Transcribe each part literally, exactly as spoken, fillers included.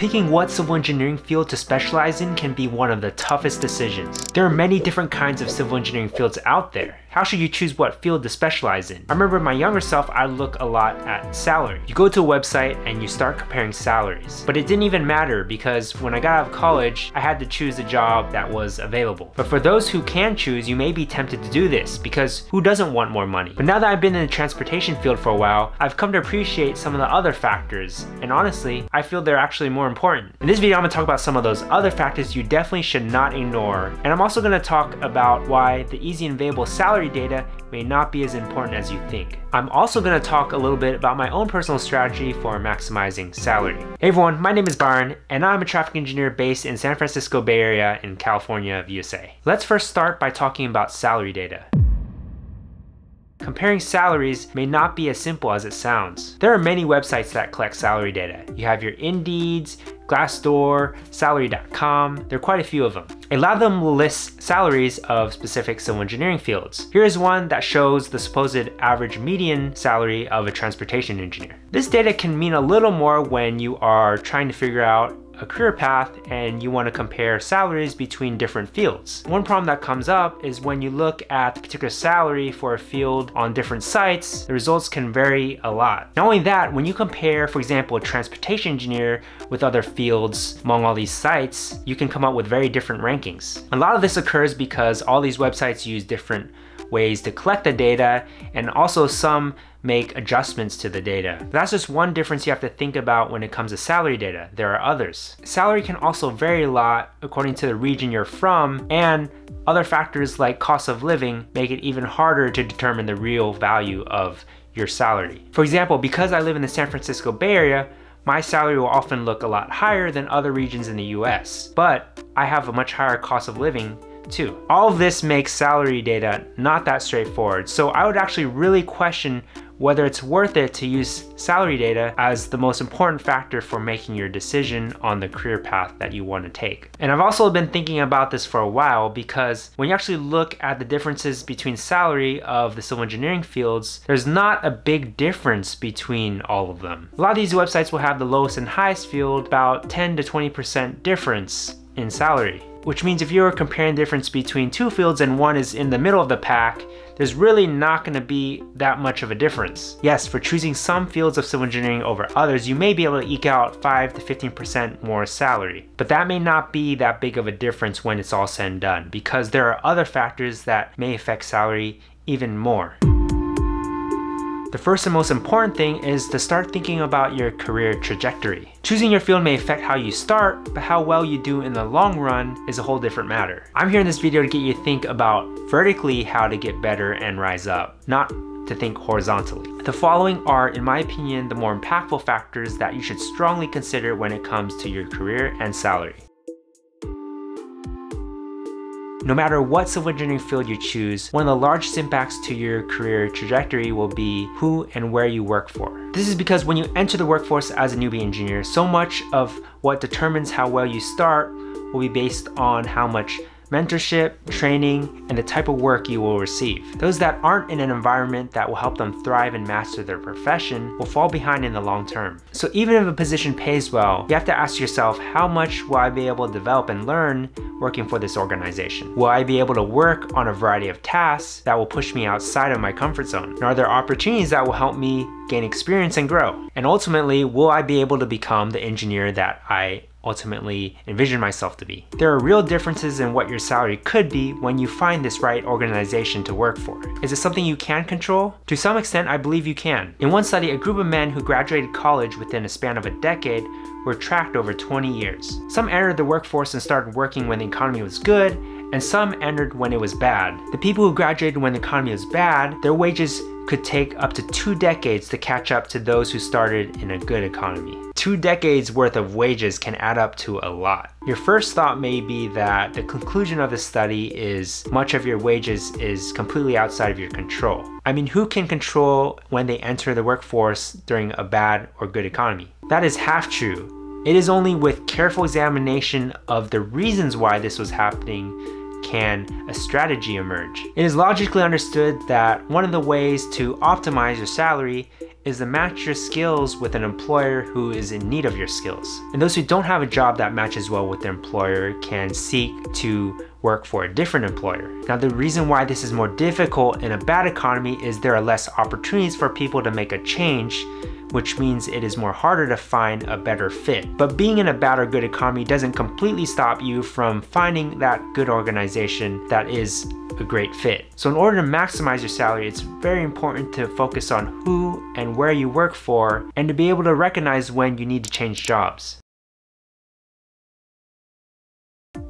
Picking what civil engineering field to specialize in can be one of the toughest decisions. There are many different kinds of civil engineering fields out there. How should you choose what field to specialize in? I remember my younger self, I look a lot at salary. You go to a website and you start comparing salaries. But it didn't even matter because when I got out of college, I had to choose a job that was available. But for those who can choose, you may be tempted to do this because who doesn't want more money? But now that I've been in the transportation field for a while, I've come to appreciate some of the other factors. And honestly, I feel they're actually more important. In this video, I'm gonna talk about some of those other factors you definitely should not ignore. And I'm also gonna talk about why the easy and available salary data may not be as important as you think. I'm also going to talk a little bit about my own personal strategy for maximizing salary. Hey everyone, my name is Byron and I'm a traffic engineer based in San Francisco Bay Area in California, U S A. Let's first start by talking about salary data. Comparing salaries may not be as simple as it sounds. There are many websites that collect salary data. You have your Indeeds, Glassdoor, salary dot com, there are quite a few of them. A lot of them list salaries of specific civil engineering fields. Here is one that shows the supposed average median salary of a transportation engineer. This data can mean a little more when you are trying to figure out a career path and you want to compare salaries between different fields. One problem that comes up is when you look at the particular salary for a field on different sites, the results can vary a lot. Not only that, when you compare, for example, a transportation engineer with other fields among all these sites, you can come up with very different rankings. A lot of this occurs because all these websites use different ways to collect the data, and also some make adjustments to the data. That's just one difference you have to think about when it comes to salary data. There are others. Salary can also vary a lot according to the region you're from, and other factors like cost of living make it even harder to determine the real value of your salary. For example, because I live in the San Francisco Bay Area, my salary will often look a lot higher than other regions in the U S, but I have a much higher cost of living too. All of this makes salary data not that straightforward, so I would actually really question whether it's worth it to use salary data as the most important factor for making your decision on the career path that you want to take. And I've also been thinking about this for a while because when you actually look at the differences between salary of the civil engineering fields, there's not a big difference between all of them. A lot of these websites will have the lowest and highest field about ten to twenty percent difference in salary, which means if you're comparing the difference between two fields and one is in the middle of the pack, there's really not going to be that much of a difference. Yes, for choosing some fields of civil engineering over others, you may be able to eke out five to fifteen percent more salary, but that may not be that big of a difference when it's all said and done because there are other factors that may affect salary even more. The first and most important thing is to start thinking about your career trajectory. Choosing your field may affect how you start, but how well you do in the long run is a whole different matter. I'm here in this video to get you to think about vertically how to get better and rise up, not to think horizontally. The following are, in my opinion, the more impactful factors that you should strongly consider when it comes to your career and salary. No matter what civil engineering field you choose, one of the largest impacts to your career trajectory will be who and where you work for. This is because when you enter the workforce as a newbie engineer, so much of what determines how well you start will be based on how much mentorship, training, and the type of work you will receive. Those that aren't in an environment that will help them thrive and master their profession will fall behind in the long term. So even if a position pays well, you have to ask yourself, how much will I be able to develop and learn working for this organization? Will I be able to work on a variety of tasks that will push me outside of my comfort zone? And are there opportunities that will help me gain experience and grow? And ultimately, will I be able to become the engineer that I ultimately envision myself to be? There are real differences in what your salary could be when you find this right organization to work for. Is it something you can control? To some extent, I believe you can. In one study, a group of men who graduated college within a span of a decade were tracked over twenty years. Some entered the workforce and started working when the economy was good, and some entered when it was bad. The people who graduated when the economy was bad, their wages could take up to two decades to catch up to those who started in a good economy. Two decades worth of wages can add up to a lot. Your first thought may be that the conclusion of this study is much of your wages is completely outside of your control. I mean, who can control when they enter the workforce during a bad or good economy? That is half true. It is only with careful examination of the reasons why this was happening can a strategy emerge. It is logically understood that one of the ways to optimize your salary is to match your skills with an employer who is in need of your skills. And those who don't have a job that matches well with their employer can seek to work for a different employer. Now, the reason why this is more difficult in a bad economy is there are less opportunities for people to make a change, which means it is more harder to find a better fit. But being in a bad or good economy doesn't completely stop you from finding that good organization that is a great fit. So in order to maximize your salary, it's very important to focus on who and where you work for, and to be able to recognize when you need to change jobs.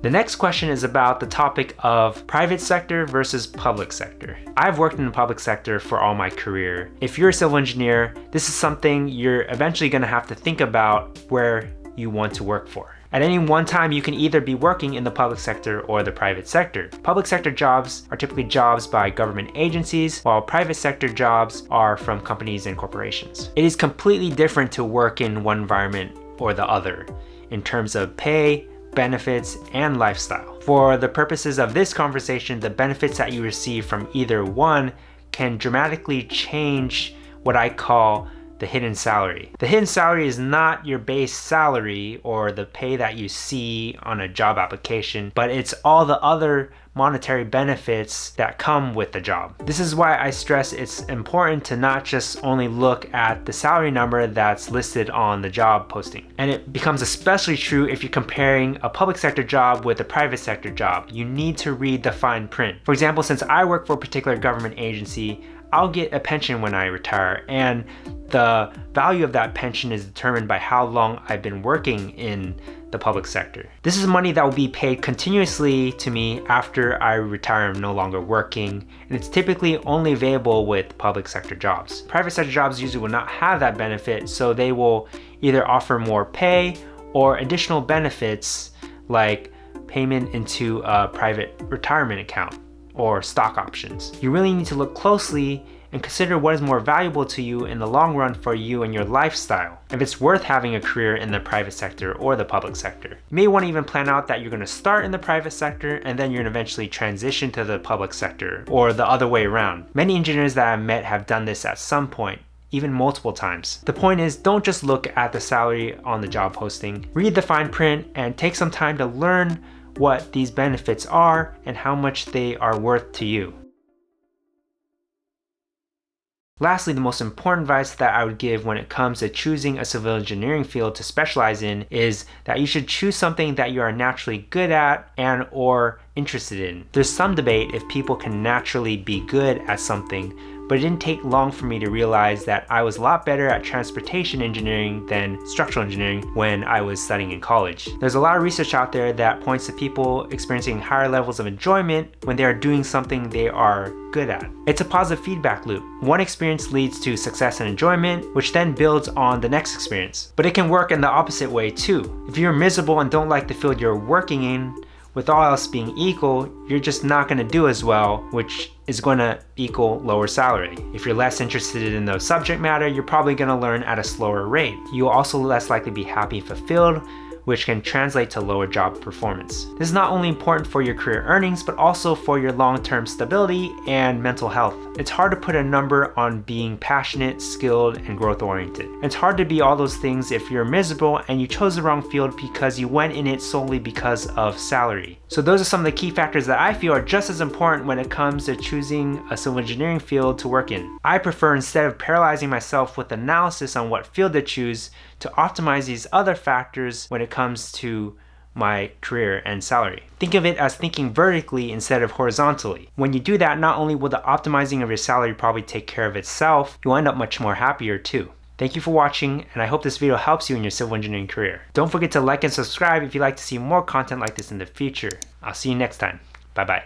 The next question is about the topic of private sector versus public sector. I've worked in the public sector for all my career. If you're a civil engineer, this is something you're eventually going to have to think about where you want to work for. At any one time, you can either be working in the public sector or the private sector. Public sector jobs are typically jobs by government agencies, while private sector jobs are from companies and corporations. It is completely different to work in one environment or the other in terms of pay, benefits, and lifestyle. For the purposes of this conversation, the benefits that you receive from either one can dramatically change what I call the hidden salary. The hidden salary is not your base salary or the pay that you see on a job application, but it's all the other monetary benefits that come with the job. This is why I stress it's important to not just only look at the salary number that's listed on the job posting. And it becomes especially true if you're comparing a public sector job with a private sector job. You need to read the fine print. For example, since I work for a particular government agency, I'll get a pension when I retire, and the value of that pension is determined by how long I've been working in the public sector. This is money that will be paid continuously to me after I retire and I'm no longer working, and it's typically only available with public sector jobs. Private sector jobs usually will not have that benefit, so they will either offer more pay or additional benefits like payment into a private retirement account or stock options. You really need to look closely and consider what is more valuable to you in the long run for you and your lifestyle, if it's worth having a career in the private sector or the public sector. You may want to even plan out that you're going to start in the private sector and then you're going to eventually transition to the public sector, or the other way around. Many engineers that I've met have done this at some point, even multiple times. The point is, don't just look at the salary on the job posting. Read the fine print and take some time to learn what these benefits are and how much they are worth to you. Lastly, the most important advice that I would give when it comes to choosing a civil engineering field to specialize in is that you should choose something that you are naturally good at and or interested in. There's some debate if people can naturally be good at something, but it didn't take long for me to realize that I was a lot better at transportation engineering than structural engineering when I was studying in college. There's a lot of research out there that points to people experiencing higher levels of enjoyment when they are doing something they are good at. It's a positive feedback loop. One experience leads to success and enjoyment, which then builds on the next experience. But it can work in the opposite way too. If you're miserable and don't like the field you're working in, with all else being equal, you're just not going to do as well, which is going to equal lower salary. If you're less interested in the subject matter, you're probably going to learn at a slower rate. You'll also less likely be happy and fulfilled, which can translate to lower job performance. This is not only important for your career earnings, but also for your long-term stability and mental health. It's hard to put a number on being passionate, skilled, and growth-oriented. It's hard to be all those things if you're miserable and you chose the wrong field because you went in it solely because of salary. So those are some of the key factors that I feel are just as important when it comes to choosing a civil engineering field to work in. I prefer, instead of paralyzing myself with analysis on what field to choose, to optimize these other factors when it comes to my career and salary. Think of it as thinking vertically instead of horizontally. When you do that, not only will the optimizing of your salary probably take care of itself, you'll end up much more happier too. Thank you for watching, and I hope this video helps you in your civil engineering career. Don't forget to like and subscribe if you'd like to see more content like this in the future. I'll see you next time. Bye bye.